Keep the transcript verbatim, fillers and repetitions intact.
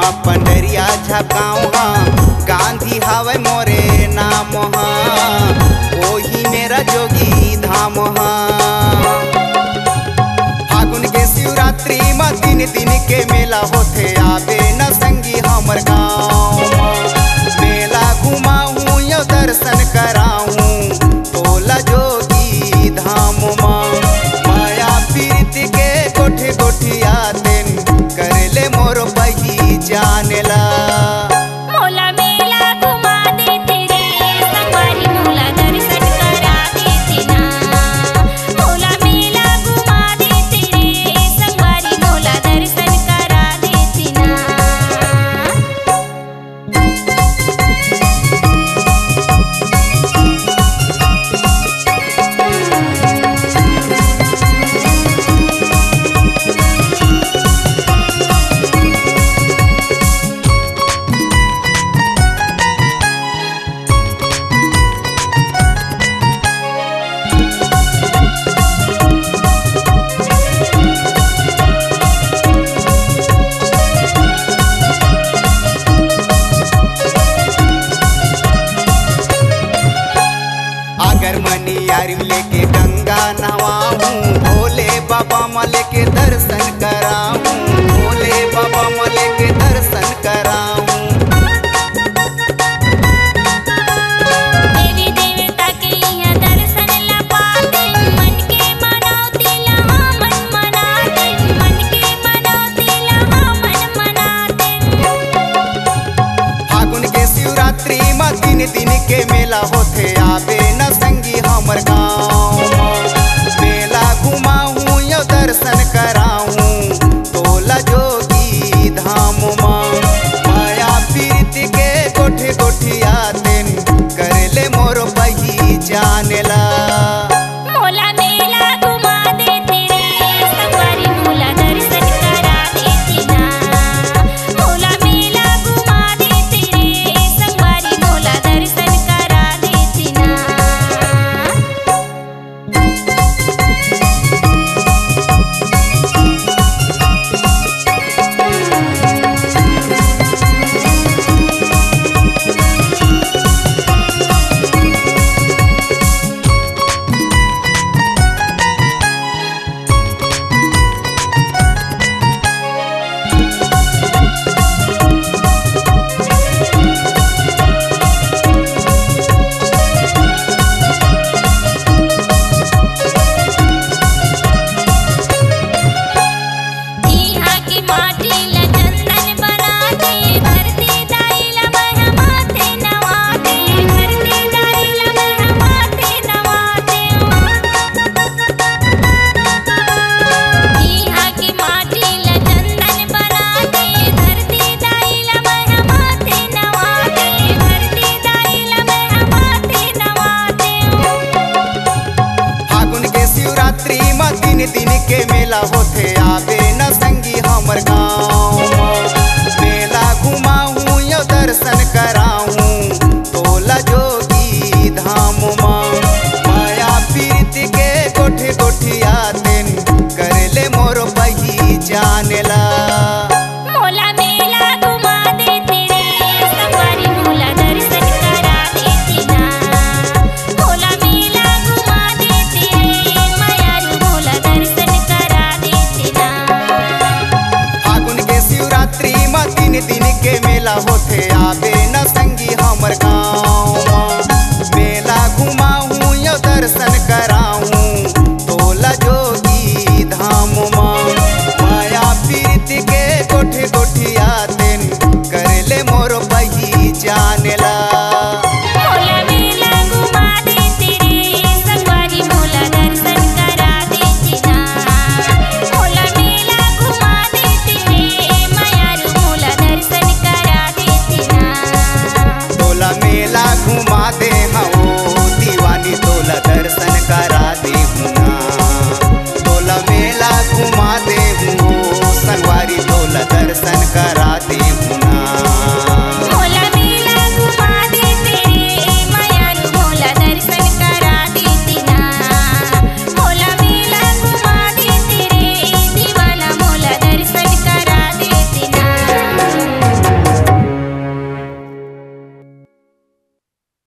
मा पंडरिया झपकाऊ गांधी हावे मोरे नाम हा ओही मेरा जोगी धाम हा। फागुन के शिवरात्रि में तीन दिन के मेला होते आवे न संगी हमर गाँव। मेला घुमाऊं या दर्शन कराऊं तोला जोगी धाम मा। माया पीरती के कोठी कोठिया दिन कर ले मोर बही जानेला। लेके गंगा नवाऊं भोले बाबा माँ लेके दर्शन कराऊं भोले बाबा माँ लेके दर्शन कराऊं। देवी देवता के यहाँ दर्शन ला पाते मन के मनाओ दिला हाँ मन मनाते मन के मनाओ दिला हाँ मन मनाते। फागुन के शिवरात्रि में तीन दिन के मेला होते आवे न संगी हमर गाँव। मेला घुमाऊं या दर्शन कराऊं तोला जोगी धाम मा। माया पीरती के कोठी कोठिया दिन कर ले मोर बही जानेला। माटी